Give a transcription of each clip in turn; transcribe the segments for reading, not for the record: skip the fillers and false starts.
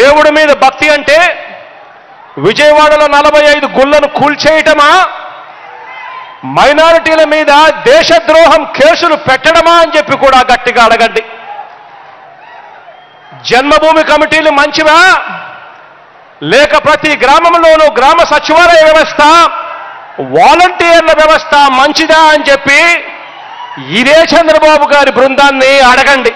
దేవుడి మీద భక్తి అంటే విజయవాడలో 45 గుళ్ళను కూల్చేయటమా, మైనారిటీల మీద దేశద్రోహం కేసులు పెట్టడమా అని చెప్పి కూడా గట్టిగా అడగండి. జన్మభూమి కమిటీలు మంచివా లేక ప్రతి గ్రామంలోనూ గ్రామ సచివాలయ వ్యవస్థ, వాలంటీర్ల వ్యవస్థ మంచిదా అని చెప్పి ఇదే చంద్రబాబు గారి బృందాన్ని అడగండి.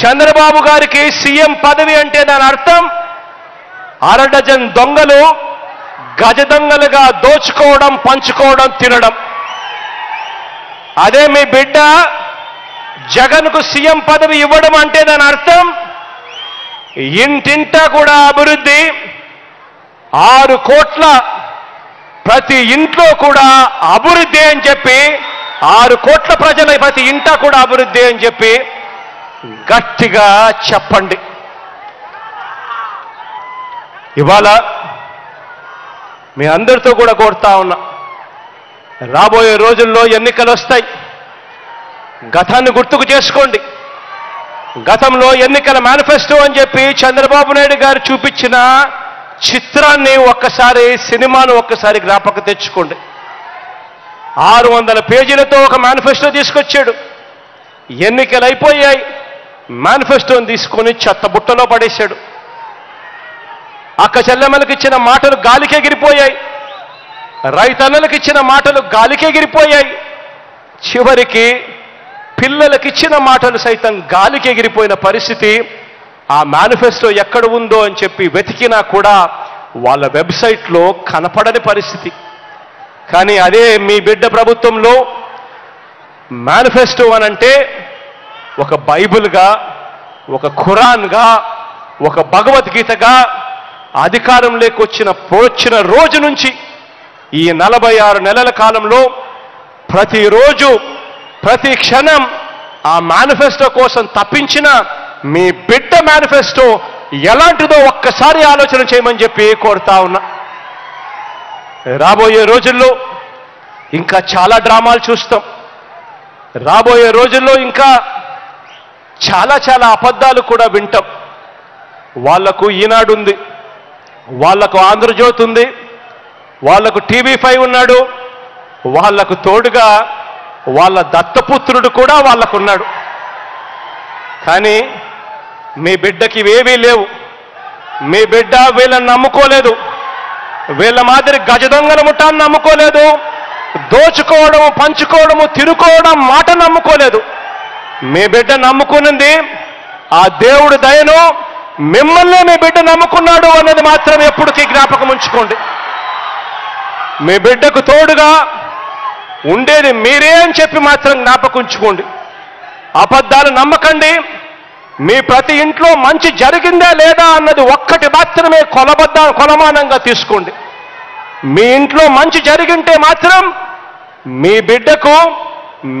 చంద్రబాబు గారికి సీఎం పదవి అంటే దాని అర్థం 6 డజన్ దొంగలు గజ దొంగలుగా దోచుకోవడం, పంచుకోవడం, తినడం. అదే మీ బిడ్డ జగన్కు సీఎం పదవి ఇవ్వడం అంటే దాని అర్థం ఇంటింటా కూడా అభివృద్ధి, 6 కోట్ల ప్రతి ఇంట్లో కూడా అభివృద్ధి అని చెప్పి, 6 కోట్ల ప్రజల ప్రతి ఇంటా కూడా అభివృద్ధి అని చెప్పి గట్టిగా చెప్పండి. ఇవాళ మీ అందరితో కూడా కోరుతా ఉన్నా, రాబోయే రోజుల్లో ఎన్నికలు వస్తాయి, గతాన్ని గుర్తుకు చేసుకోండి. గతంలో ఎన్నికల మేనిఫెస్టో అని చెప్పి చంద్రబాబు నాయుడు గారు చూపించిన చిత్రాన్ని ఒక్కసారి, సినిమాను ఒక్కసారి జ్ఞాపక తెచ్చుకోండి. 600 పేజీలతో ఒక మేనిఫెస్టో తీసుకొచ్చాడు. ఎన్నికలు అయిపోయాయి, మేనిఫెస్టోని తీసుకొని చెత్తబుట్టలో పడేశాడు. అక్క చెల్లెమ్మలకు ఇచ్చిన మాటలు గాలికెగిరిపోయాయి, రైతన్నలకు ఇచ్చిన మాటలు గాలికెగిరిపోయాయి, చివరికి పిల్లలకు ఇచ్చిన మాటలు సైతం గాలికెగిరిపోయిన పరిస్థితి. ఆ మేనిఫెస్టో ఎక్కడ ఉందో అని చెప్పి వెతికినా కూడా వాళ్ళ వెబ్సైట్లో కనపడని పరిస్థితి. కానీ అదే మీ బిడ్డ ప్రభుత్వంలో మేనిఫెస్టో అనంటే ఒక బైబిల్గా, ఒక ఖురాన్గా, ఒక భగవద్గీతగా అధికారం వచ్చిన రోజు నుంచి ఈ 46 నెలల కాలంలో ప్రతిరోజు, ప్రతి క్షణం ఆ మేనిఫెస్టో కోసం తప్పించిన మీ బిడ్డ మేనిఫెస్టో ఎలాంటిదో ఒక్కసారి ఆలోచన చేయమని చెప్పి కోరుతా ఉన్నా. రాబోయే రోజుల్లో ఇంకా చాలా డ్రామాలు చూస్తాం. రాబోయే రోజుల్లో ఇంకా చాలా అబద్ధాలు కూడా వింటాం. వాళ్లకు ఈనాడు ఉంది, వాళ్లకు ఆంధ్రజ్యోతి ఉంది, వాళ్లకు TV5 ఉన్నాడు, వాళ్లకు తోడుగా వాళ్ళ దత్తపుత్రుడు కూడా వాళ్ళకున్నాడు. కానీ మీ బిడ్డకి ఇవేవీ లేవు. మీ బిడ్డ వీళ్ళని నమ్ముకోలేదు, వీళ్ళ మాదిరి గజ దొంగల ముఠాన్ని నమ్ముకోలేదు, దోచుకోవడము, పంచుకోవడము, తినుకోవడం మాట నమ్ముకోలేదు. మీ బిడ్డ నమ్ముకునింది ఆ దేవుడి దయను, మిమ్మల్ని మీ బిడ్డ నమ్ముకున్నాడు అన్నది మాత్రం ఎప్పటికీ జ్ఞాపకం ఉంచుకోండి. మీ బిడ్డకు తోడుగా ఉండేది మీరే అని చెప్పి మాత్రం జ్ఞాపకం ఉంచుకోండి. అబద్ధాలు నమ్మకండి. మీ ప్రతి ఇంట్లో మంచి జరిగిందా లేదా అన్నది ఒక్కటి మాత్రమే కొలమానంగా తీసుకోండి. మీ ఇంట్లో మంచి జరిగింటే మాత్రం మీ బిడ్డకు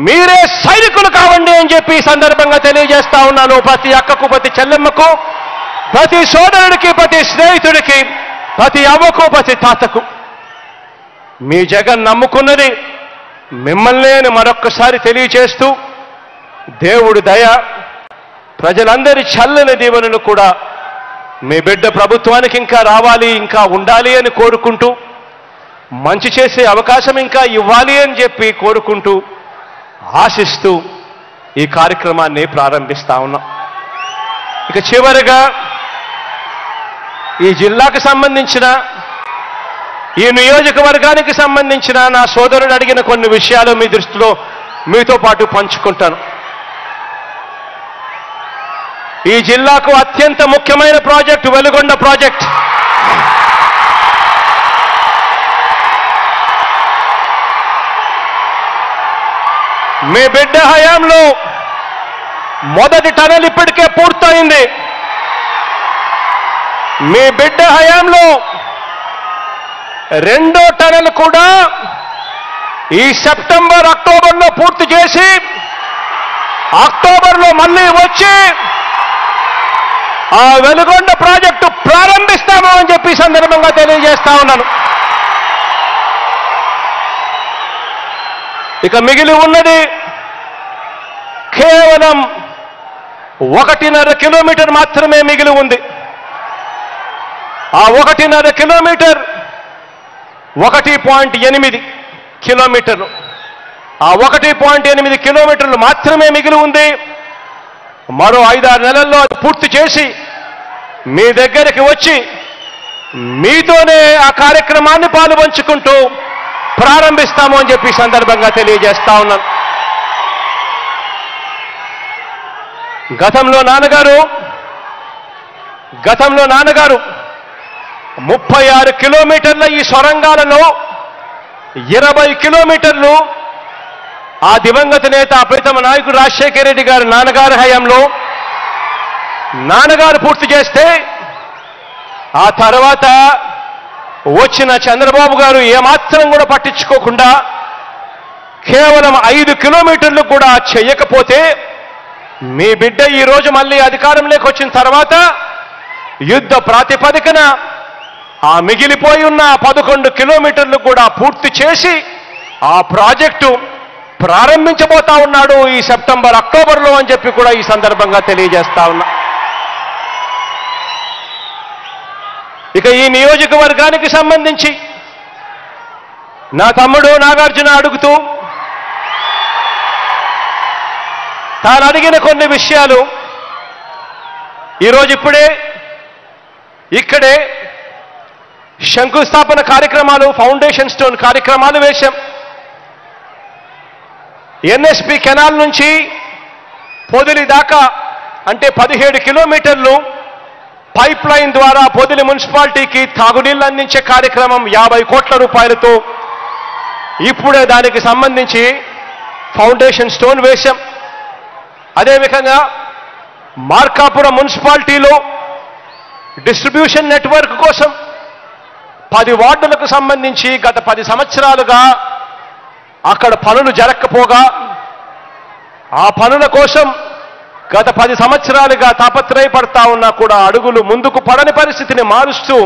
మీరే సైనికులు కావండి అని చెప్పి ఈ సందర్భంగా తెలియజేస్తా ఉన్నాను. ప్రతి అక్కకు, ప్రతి చెల్లెమ్మకు, ప్రతి సోదరుడికి, ప్రతి స్నేహితుడికి, ప్రతి అవ్వకు, ప్రతి తాతకు మీ జగన్ నమ్ముకున్నది మిమ్మల్ని అని మరొక్కసారి తెలియజేస్తూ, దేవుడి దయ, ప్రజలందరి చల్లని దీవెనను కూడా మీ బిడ్డ ప్రభుత్వానికి ఇంకా రావాలి, ఇంకా ఉండాలి అని కోరుకుంటూ, మంచి చేసే అవకాశం ఇంకా ఇవ్వాలి అని చెప్పి కోరుకుంటూ, ఆశిస్తూ ఈ కార్యక్రమాన్ని ప్రారంభిస్తా ఉన్నాం. ఇక చివరిగా ఈ జిల్లాకు సంబంధించిన, ఈ నియోజకవర్గానికి సంబంధించిన నా సోదరుడు అడిగిన కొన్ని విషయాలు మీ దృష్టిలో మీతో పాటు పంచుకుంటాను. ఈ జిల్లాకు అత్యంత ముఖ్యమైన ప్రాజెక్టు వెలిగొండ ప్రాజెక్ట్. మీ బిడ్డ హయాంలో మొదటి టనల్ ఇప్పటికే పూర్తయింది. మీ బిడ్డ హయాంలో రెండో టనల్ కూడా ఈ సెప్టెంబర్-అక్టోబర్లో పూర్తి చేసి, అక్టోబర్లో మళ్ళీ వచ్చి ఆ వెలుగొండ ప్రాజెక్టు ప్రారంభిస్తాము అని చెప్పి సందర్భంగా తెలియజేస్తా ఉన్నాను. ఇక మిగిలి ఉన్నది కేవలం 1.5 కిలోమీటర్ మాత్రమే మిగిలి ఉంది. ఆ 1.5 కిలోమీటర్ 1.8 కిలోమీటర్లు ఆ 1.8 కిలోమీటర్లు మాత్రమే మిగిలి ఉంది. మరో 5-6 నెలల్లో అది పూర్తి చేసి మీ దగ్గరికి వచ్చి మీతోనే ఆ కార్యక్రమాన్ని పాలుపంచుకుంటూ ప్రారంభిస్తాము అని చెప్పి సందర్భంగా తెలియజేస్తా ఉన్నాను. గతంలో నాన్నగారు 36 కిలోమీటర్ల ఈ సొరంగాలలో 20 కిలోమీటర్లు ఆ దివంగత నేత అప్రతిమ నాయకుడు రాజశేఖర రెడ్డి గారి నాన్నగారి హయాంలో నాన్నగారు పూర్తి చేస్తే, ఆ తర్వాత వచ్చిన చంద్రబాబు గారు ఏమాత్రం కూడా పట్టించుకోకుండా కేవలం 5 కిలోమీటర్లు కూడా చేయకపోతే, మీ బిడ్డ ఈరోజు మళ్ళీ అధికారంలోకి వచ్చిన తర్వాత యుద్ధ ప్రాతిపదికన ఆ మిగిలిపోయి ఉన్న 11 కిలోమీటర్లు కూడా పూర్తి చేసి ఆ ప్రాజెక్టు ప్రారంభించబోతా ఉన్నాడు ఈ సెప్టెంబర్-అక్టోబర్లో అని చెప్పి కూడా ఈ సందర్భంగా తెలియజేస్తా ఉన్నా. ఇక ఈ నియోజకవర్గానికి సంబంధించి నా తమ్ముడు నాగార్జున అడుగుతూ తాను అడిగిన కొన్ని విషయాలు ఈరోజు ఇక్కడే శంకుస్థాపన కార్యక్రమాలు, ఫౌండేషన్ స్టోన్ కార్యక్రమాలు వేశాం. ఎన్ఎస్పి కెనాల్ నుంచి పొదిలి దాకా అంటే 17 కిలోమీటర్లు పైప్ లైన్ ద్వారా పొదిలి మున్సిపాలిటీకి తాగునీళ్లు అందించే కార్యక్రమం 50 కోట్ల రూపాయలతో ఇప్పుడే దానికి సంబంధించి ఫౌండేషన్ స్టోన్ వేశాం. అదేవిధంగా మార్కాపురం మున్సిపాలిటీలో డిస్ట్రిబ్యూషన్ నెట్వర్క్ కోసం 10 వార్డులకు సంబంధించి గత 10 సంవత్సరాలుగా అక్కడ పనులు జరగకపోగా ఆ పనుల కోసం గత 10 సంవత్సరాలుగా తాపత్రయపడతా ఉన్నా కూడా అడుగులు ముందుకు పడని పరిస్థితిని మారుస్తూ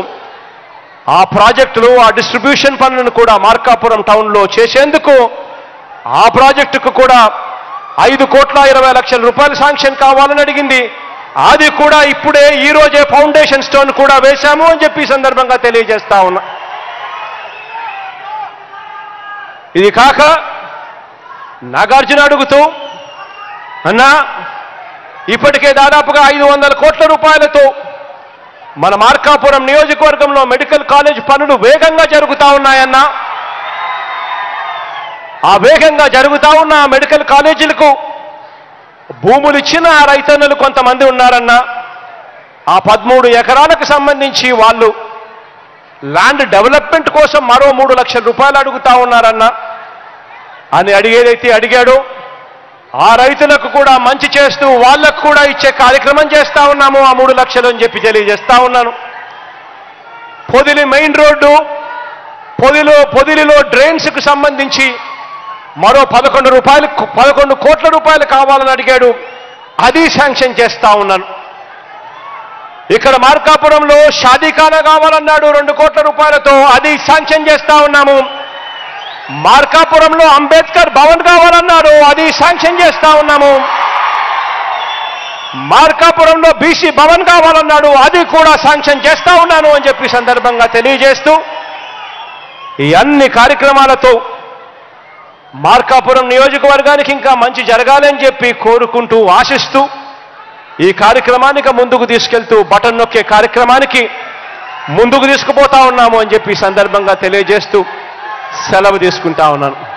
ఆ ప్రాజెక్టులు, ఆ డిస్ట్రిబ్యూషన్ పనులను కూడా మార్కాపురం టౌన్లో చేసేందుకు ఆ ప్రాజెక్టుకు కూడా 5,20,00,000 రూపాయలు శాంక్షన్ కావాలని అడిగింది. అది కూడా ఇప్పుడే ఈ రోజే ఫౌండేషన్ స్టోన్ కూడా వేశాము అని చెప్పి సందర్భంగా తెలియజేస్తా ఉన్నా. ఇది కాక నాగార్జున అడుగుతూ, అన్నా ఇప్పటికే దాదాపుగా 500 కోట్ల రూపాయలతో మన మార్కాపురం నియోజకవర్గంలో మెడికల్ కాలేజ్ పనులు వేగంగా జరుగుతా ఉన్నాయన్నా, ఆ వేగంగా జరుగుతా ఉన్న మెడికల్ కాలేజీలకు భూములు ఇచ్చిన రైతన్నలు కొంతమంది ఉన్నారన్నా, ఆ 13 ఎకరాలకు సంబంధించి వాళ్ళు ల్యాండ్ డెవలప్మెంట్ కోసం మరో 3 లక్షల రూపాయలు అడుగుతా ఉన్నారన్నా అని అడిగేదైతే అడిగాడు. ఆ రైతులకు కూడా మంచి చేస్తూ వాళ్ళకు కూడా ఇచ్చే కార్యక్రమం చేస్తా ఉన్నాము ఆ 3 లక్షలు అని చెప్పి తెలియజేస్తా ఉన్నాను. పొదిలి మెయిన్ రోడ్డు, పొదిలిలో డ్రైన్స్కు సంబంధించి మరో 11 కోట్ల రూపాయలు కావాలని అడిగాడు. అది శాంక్షన్ చేస్తా ఉన్నాను. ఇక్కడ మార్కాపురంలో షాదీఖానా కావాలన్నాడు 2 కోట్ల రూపాయలతో, అది శాంక్షన్ చేస్తా ఉన్నాము. మార్కాపురంలో అంబేద్కర్ భవన్ కావాలన్నాడు, అది శాంక్షన్ చేస్తా ఉన్నాము. మార్కాపురంలో బీసీ భవన్ కావాలన్నాడు, అది కూడా శాంక్షన్ చేస్తా ఉన్నాను అని చెప్పి సందర్భంగా తెలియజేస్తూ ఈ అన్ని కార్యక్రమాలతో మార్కాపురం నియోజకవర్గానికి ఇంకా మంచి జరగాలని చెప్పి కోరుకుంటూ, ఆశిస్తూ ఈ కార్యక్రమానికి ముందుకు తీసుకెళ్తూ బటన్ నొక్కే కార్యక్రమానికి ముందుకు తీసుకుపోతా ఉన్నాము అని చెప్పి సందర్భంగా తెలియజేస్తూ సెలవు తీసుకుంటా ఉన్నాను.